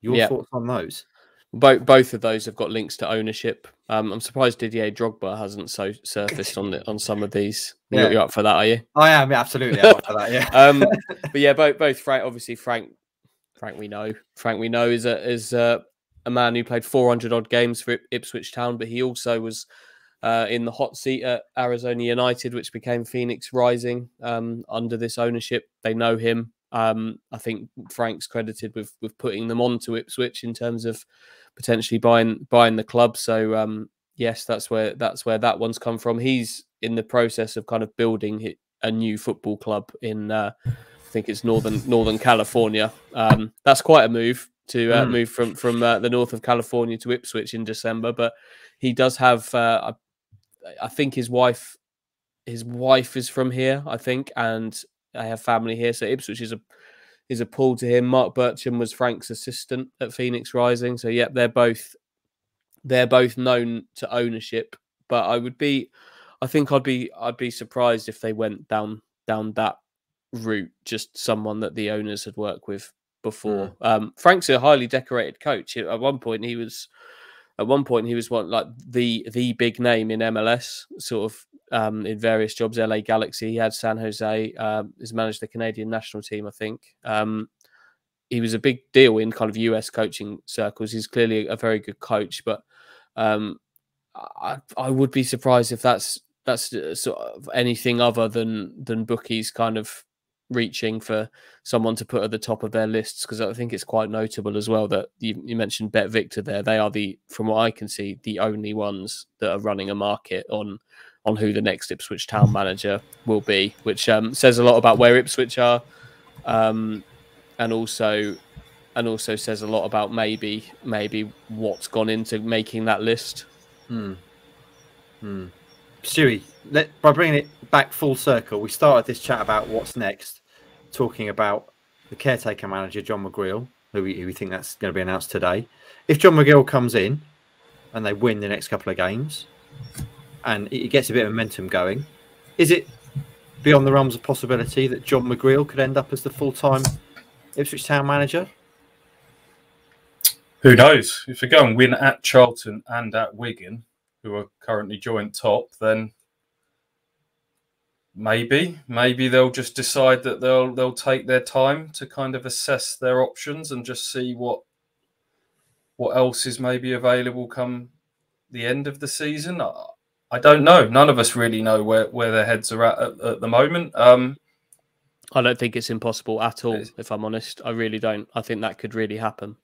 Your yep. thoughts on those? Both both of those have got links to ownership. Um, I'm surprised Didier Drogba hasn't so surfaced on the, on some of these. Yeah. You're, you're up for that, are you? I am, absolutely. I'm up for that, yeah. um, but yeah, both both Frank, obviously Frank, Frank we know, Frank we know is a is a, a man who played four hundred odd games for Ipswich Town, but he also was Uh, in the hot seat at Arizona United, which became Phoenix Rising um, under this ownership. They know him. Um, I think Frank's credited with with putting them on to Ipswich in terms of potentially buying buying the club. So um, yes, that's where that's where that one's come from. He's in the process of kind of building a new football club in uh, I think it's northern Northern California. Um, that's quite a move to uh, mm. move from from uh, the north of California to Ipswich in December, but he does have. Uh, I think his wife, his wife is from here, I think, and I have family here. So Ipswich is a is a pull to him. Mark Bertram was Frank's assistant at Phoenix Rising. So yeah, they're both they're both known to ownership. But I would be, I think I'd be I'd be surprised if they went down down that route. Just someone that the owners had worked with before. Yeah. Um, Frank's a highly decorated coach. At one point, he was. At one point, he was one like the the big name in M L S, sort of um, in various jobs. L A Galaxy, he had San Jose. Um, he's managed the Canadian national team, I think. Um, he was a big deal in kind of U S coaching circles. He's clearly a very good coach, but um, I, I would be surprised if that's that's sort of anything other than than bookies kind of reaching for someone to put at the top of their lists, because I think it's quite notable as well that you, you mentioned Bet Victor there. They are the, from what I can see, the only ones that are running a market on on who the next Ipswich Town manager will be, which um, says a lot about where Ipswich are, um, and also and also says a lot about maybe maybe what's gone into making that list. Hmm. Hmm. Stewie, let, by bringing it back full circle, we started this chat about what's next, talking about the caretaker manager, John McGreal, who we, who we think that's going to be announced today. If John McGreal comes in and they win the next couple of games and it gets a bit of momentum going, is it beyond the realms of possibility that John McGreal could end up as the full-time Ipswich Town manager? Who knows? If they go and win at Charlton and at Wigan, who are currently joint top, then maybe, maybe they'll just decide that they'll they'll take their time to kind of assess their options and just see what what else is maybe available come the end of the season. I, I don't know. None of us really know where where their heads are at at, at the moment. Um, I don't think it's impossible at all. If I'm honest, I really don't. I think that could really happen.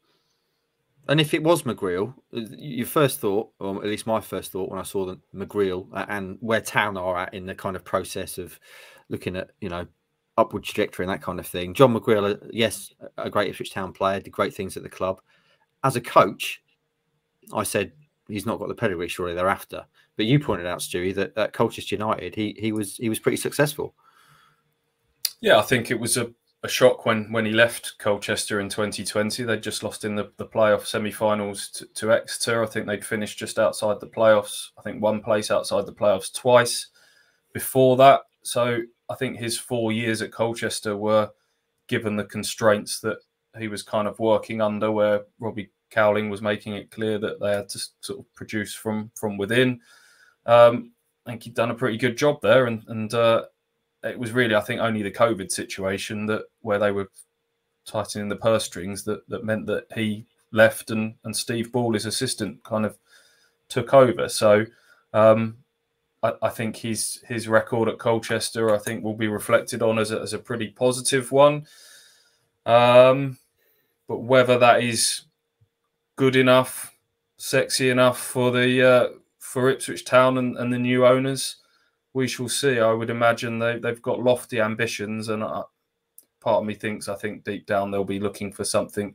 And if it was McGreal, your first thought, or at least my first thought when I saw the McGreal and where Town are at in the kind of process of looking at, you know, upward trajectory and that kind of thing. John McGreal, yes, a great Ipswich Town player, did great things at the club. As a coach, I said he's not got the pedigree surely they're after. But you pointed out, Stewie, that at Colchester United, he he was he was pretty successful. Yeah, I think it was a... a shock when when he left Colchester in twenty twenty. They'd just lost in the, the playoff semi-finals to, to Exeter. I think they'd finished just outside the playoffs. I think one place outside the playoffs twice before that. So I think his four years at Colchester were, given the constraints that he was kind of working under, where Robbie Cowling was making it clear that they had to sort of produce from from within. Um, I think he'd done a pretty good job there, and and uh, it was really, I think, only the COVID situation that where they were tightening the purse strings that, that meant that he left and, and Steve Ball, his assistant, kind of took over. So um, I, I think his, his record at Colchester, I think, will be reflected on as a, as a pretty positive one. Um, but whether that is good enough, sexy enough for the uh, for Ipswich Town and, and the new owners, we shall see. I would imagine they, they've got lofty ambitions, and I, part of me thinks, I think deep down, they'll be looking for something,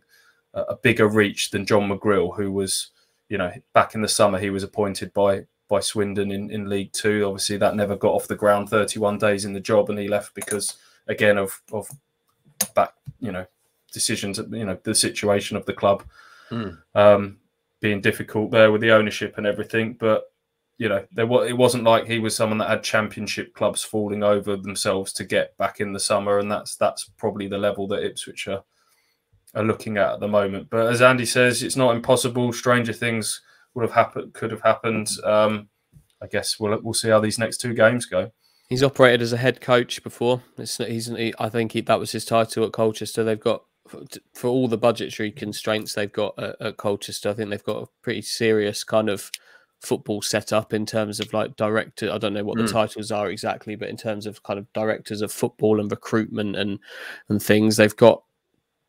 uh, a bigger reach than John McGreal, who was, you know, back in the summer, he was appointed by by Swindon in, in League two. Obviously, that never got off the ground, thirty-one days in the job, and he left because, again, of, of back, you know, decisions, you know, the situation of the club mm. um, being difficult there with the ownership and everything. But you know, there was, it wasn't like he was someone that had championship clubs falling over themselves to get back in the summer, and that's that's probably the level that Ipswich are, are looking at at the moment. But as Andy says, it's not impossible. Stranger things would have happened, could have happened. Um, I guess we'll we'll see how these next two games go. He's operated as a head coach before. It's, he's he, I think he, that was his title at Colchester. They've got, for all the budgetary constraints they've got at, at Colchester, I think they've got a pretty serious kind of football set up in terms of like director, I don't know what the mm. titles are exactly, but in terms of kind of directors of football and recruitment and and things, they've got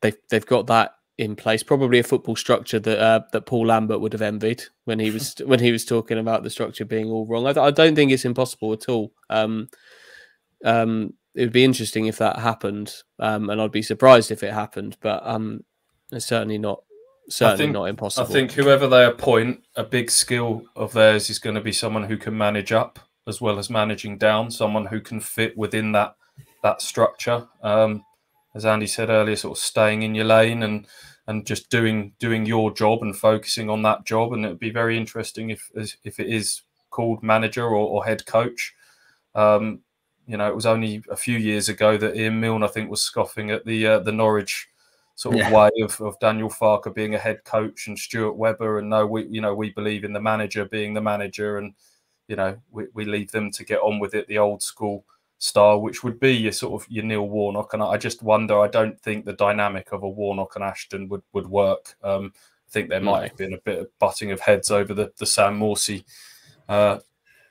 they've they've got that in place. Probably a football structure that uh, that Paul Lambert would have envied when he was when he was talking about the structure being all wrong. I, I don't think it's impossible at all. Um, um, it would be interesting if that happened, um, and I'd be surprised if it happened, but um, it's certainly not certainly think, not impossible. I think whoever they appoint, a big skill of theirs is going to be someone who can manage up as well as managing down, someone who can fit within that that structure. Um, as Andy said earlier, sort of staying in your lane and and just doing doing your job and focusing on that job. And it would be very interesting if if it is called manager or, or head coach. Um, you know, it was only a few years ago that Ian Milne, I think, was scoffing at the uh, the Norwich sort of yeah. way of, of Daniel Farker being a head coach and Stuart Webber, and no, we you know we believe in the manager being the manager, and you know we, we leave them to get on with it, the old school style, which would be your sort of your Neil Warnock. And I just wonder, I don't think the dynamic of a Warnock and Ashton would would work. Um, I think there might no. have been a bit of butting of heads over the the Sam Morsey uh,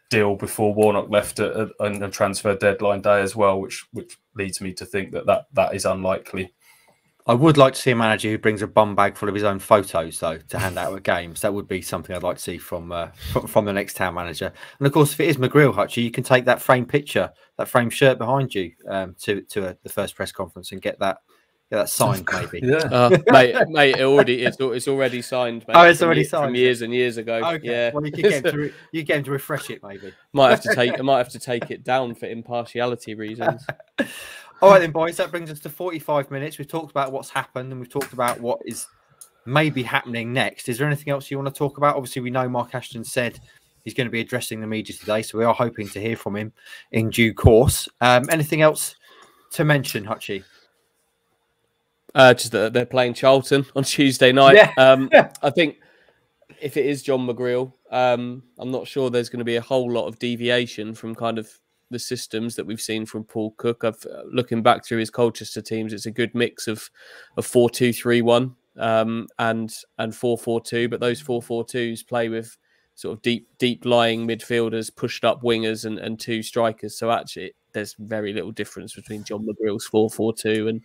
deal before Warnock left at, at, at, at transfer deadline day as well, which which leads me to think that that, that is unlikely. I would like to see a manager who brings a bum bag full of his own photos, though, to hand out at games. That would be something I'd like to see from uh, from the next town manager. And of course, if it is McGreal, Hutchie, you can take that framed picture, that framed shirt behind you, um, to to a, the first press conference and get that get that signed, maybe. Yeah, uh, mate, mate, it already it's it's already signed. Mate, oh, it's already years, signed from years and years ago. Okay. Yeah, well, you could get him to you get him to refresh it, maybe. Might have to take might have to take it down for impartiality reasons. All right, then, boys, that brings us to forty-five minutes. We've talked about what's happened and we've talked about what is maybe happening next. Is there anything else you want to talk about? Obviously, we know Mark Ashton said he's going to be addressing the media today, so we are hoping to hear from him in due course. Um, anything else to mention, Hutchie? Uh, just that they're playing Charlton on Tuesday night. Yeah. Um, yeah. I think if it is John McGreal, um, I'm not sure there's going to be a whole lot of deviation from kind of the systems that we've seen from Paul Cook. I've looking back through his Colchester teams, it's a good mix of a four two three one um, and and four four two. But those four four twos play with sort of deep deep lying midfielders, pushed up wingers, and and two strikers. So actually, it, there's very little difference between John McGreal's four four two and,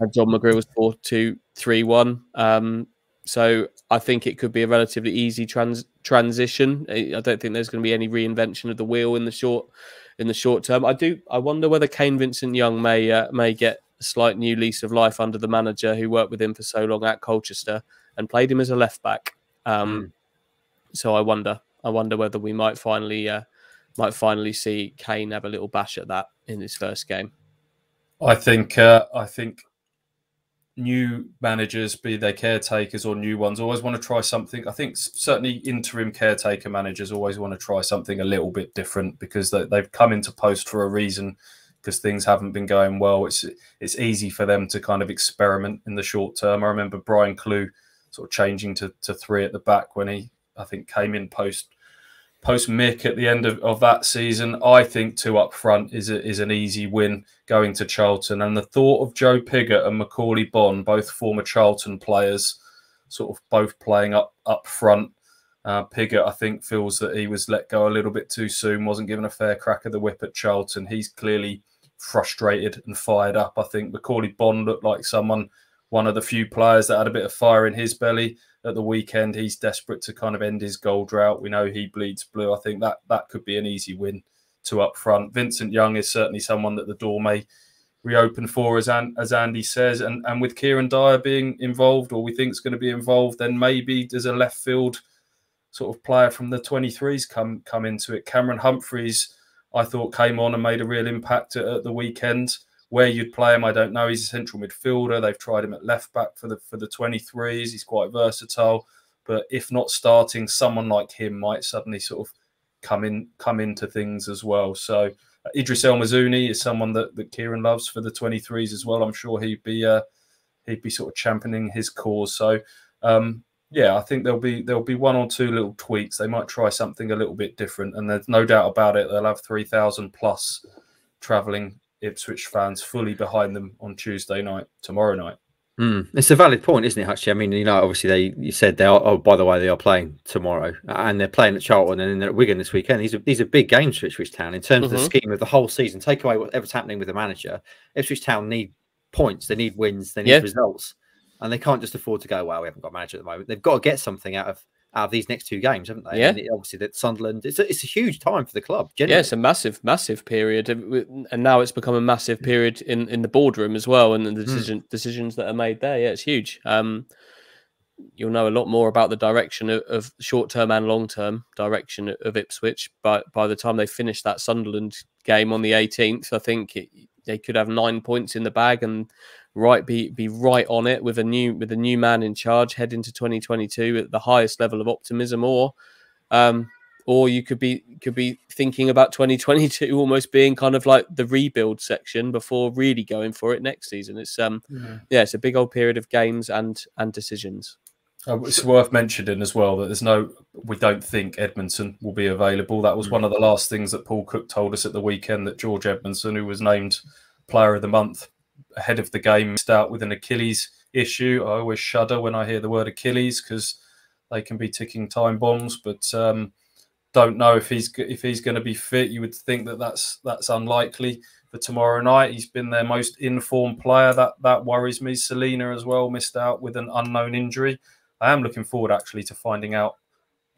and John McGreal's four two three one. Um, so I think it could be a relatively easy trans transition. I don't think there's going to be any reinvention of the wheel in the short. In the short term, I do. I wonder whether Kane Vincent Young may uh, may get a slight new lease of life under the manager who worked with him for so long at Colchester and played him as a left back. Um, mm. So I wonder. I wonder whether we might finally uh, might finally see Kane have a little bash at that in his first game. I think. Uh, I think new managers, be they caretakers or new ones, always want to try something. I think certainly interim caretaker managers always want to try something a little bit different because they, they've come into post for a reason, because things haven't been going well. It's it's easy for them to kind of experiment in the short term. I remember Brian Clew sort of changing to, to three at the back when he, I think, came in post post Mick at the end of, of that season. I think two up front is a, is an easy win going to Charlton. And the thought of Joe Pigott and Macaulay Bonn, both former Charlton players, sort of both playing up, up front. Uh, Pigott, I think, feels that he was let go a little bit too soon, wasn't given a fair crack of the whip at Charlton. He's clearly frustrated and fired up, I think. Macaulay Bonn looked like someone, one of the few players that had a bit of fire in his belly. At the weekend, he's desperate to kind of end his goal drought. We know he bleeds blue. I think that that could be an easy win to up front. Vincent Young is certainly someone that the door may reopen for, as, An as Andy says. And, and with Kieran Dyer being involved, or we think is going to be involved, then maybe does a left field sort of player from the twenty-threes come, come into it. Cameron Humphreys, I thought, came on and made a real impact at, at the weekend. Where you'd play him, I don't know. He's a central midfielder. They've tried him at left back for the for the twenty-threes. He's quite versatile, but if not starting, someone like him might suddenly sort of come in come into things as well. So uh, Idris El Mazzuni is someone that that Kieran loves for the twenty-threes as well. I'm sure he'd be uh, he'd be sort of championing his cause. So um, yeah, I think there'll be there'll be one or two little tweaks. They might try something a little bit different, and there's no doubt about it. They'll have three thousand plus travelling Ipswich fans fully behind them on Tuesday night, tomorrow night. Mm. It's a valid point, isn't it, actually? I mean, you know, obviously they you said they are. Oh, by the way, they are playing tomorrow, and they're playing at Charlton, and then they're at Wigan this weekend. These are these are big games for Ipswich Town in terms mm-hmm. of the scheme of the whole season. Take away whatever's happening with the manager. Ipswich Town need points. They need wins. They need yeah. results, and they can't just afford to go, well, we haven't got a manager at the moment. They've got to get something out of. Out of these next two games, haven't they? Yeah. And it, obviously, that Sunderland, it's a, it's a huge time for the club. Generally. Yeah, it's a massive, massive period. And now it's become a massive period in, in the boardroom as well. And the decision, mm. decisions that are made there, yeah, it's huge. Um, you'll know a lot more about the direction of, of short-term and long-term direction of Ipswich. But by the time they finish that Sunderland game on the eighteenth, I think it, they could have nine points in the bag and right be be right on it with a new with a new man in charge head into twenty twenty-two at the highest level of optimism. Or um, or you could be could be thinking about twenty twenty-two almost being kind of like the rebuild section before really going for it next season. It's um yeah, yeah it's a big old period of games and and decisions. Uh, it's worth mentioning as well that there's no, we don't think Edmondson will be available. That was mm-hmm. one of the last things that Paul Cook told us at the weekend, that George Edmondson, who was named Player of the Month ahead of the game, missed out with an Achilles issue. I always shudder when I hear the word Achilles because they can be ticking time bombs, but um, don't know if he's if he's going to be fit. You would think that that's that's unlikely for tomorrow night. He's been their most informed player. That that worries me. Selena as well missed out with an unknown injury. I am looking forward, actually, to finding out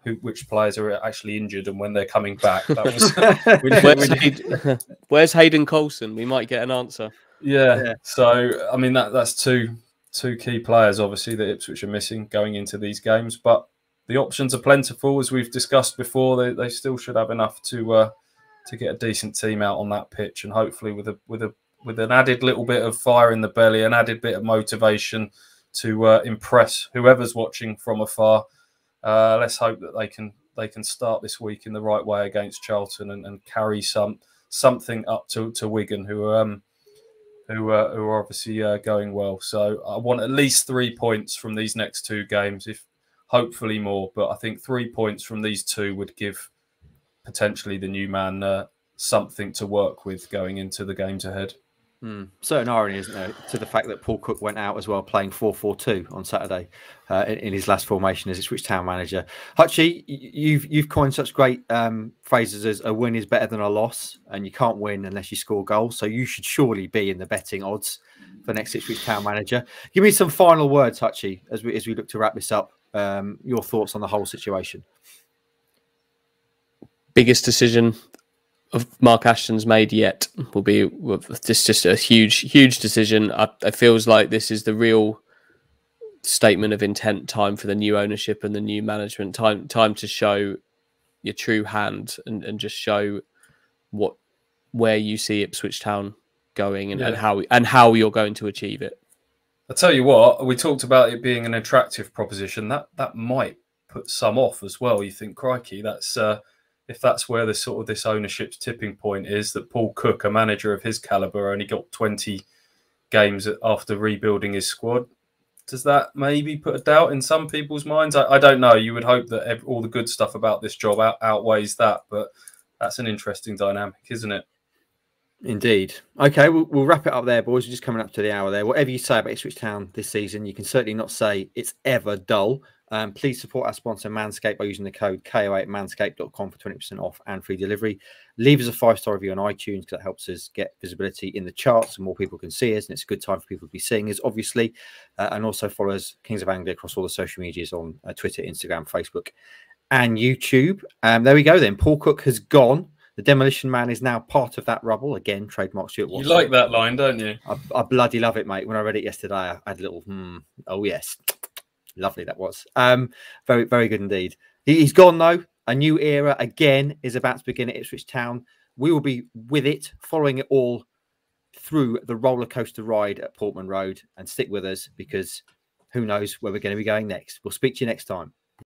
who, which players are actually injured and when they're coming back. That was, we, where's, we, Hayden, where's Hayden Coulson? We might get an answer. Yeah. yeah. So, I mean, that that's two two key players, obviously, that Ipswich are missing going into these games. But the options are plentiful, as we've discussed before. They they still should have enough to uh, to get a decent team out on that pitch, and hopefully with a with a with an added little bit of fire in the belly, an added bit of motivation to uh, impress whoever's watching from afar. Uh, let's hope that they can they can start this week in the right way against Charlton and, and carry some something up to to Wigan, who um who uh, who are obviously uh, going well. So I want at least three points from these next two games, if hopefully more. But I think three points from these two would give potentially the new man uh, something to work with going into the games ahead. Hmm. Certain irony, isn't there, to the fact that Paul Cook went out as well, playing four four two on Saturday uh, in, in his last formation as Ipswich Town manager. Hutchie, you've you've coined such great um, phrases as a win is better than a loss, and you can't win unless you score goals. So you should surely be in the betting odds for next Ipswich Town manager. Give me some final words, Hutchie, as we as we look to wrap this up. Um, your thoughts on the whole situation? Biggest decision of Mark Ashton's made yet will be this just a huge, huge decision. I, it feels like this is the real statement of intent time for the new ownership and the new management. Time, time to show your true hand and, and just show what where you see Ipswich Town going and, yeah. and how and how you're going to achieve it. I tell you what, we talked about it being an attractive proposition. That that might put some off as well. You think, crikey, that's. Uh, If that's where the sort of this ownership's tipping point is, that Paul Cook, a manager of his caliber, only got twenty games after rebuilding his squad, does that maybe put a doubt in some people's minds? I, I don't know. You would hope that every, all the good stuff about this job out, outweighs that, but that's an interesting dynamic, isn't it? Indeed. Okay, we'll, we'll wrap it up there, boys. We're just coming up to the hour there. Whatever you say about Ipswich Town this season, you can certainly not say it's ever dull. Um, please support our sponsor Manscaped by using the code K O eight at manscaped dot com for twenty percent off and free delivery. Leave us a five-star review on iTunes because that helps us get visibility in the charts and more people can see us, and it's a good time for people to be seeing us, obviously. Uh, and also follow us, Kings of Anglia, across all the social medias on uh, Twitter, Instagram, Facebook and YouTube. Um, there we go then. Paul Cook has gone. The demolition man is now part of that rubble. Again, trademark Stuart Watson. You like that line, don't you? I, I bloody love it, mate. When I read it yesterday, I had a little, hmm, oh yes. Lovely that was. Um, very, very good indeed. He, he's gone though. A new era again is about to begin at Ipswich Town. We will be with it, following it all through the roller coaster ride at Portman Road, and stick with us because who knows where we're going to be going next. We'll speak to you next time.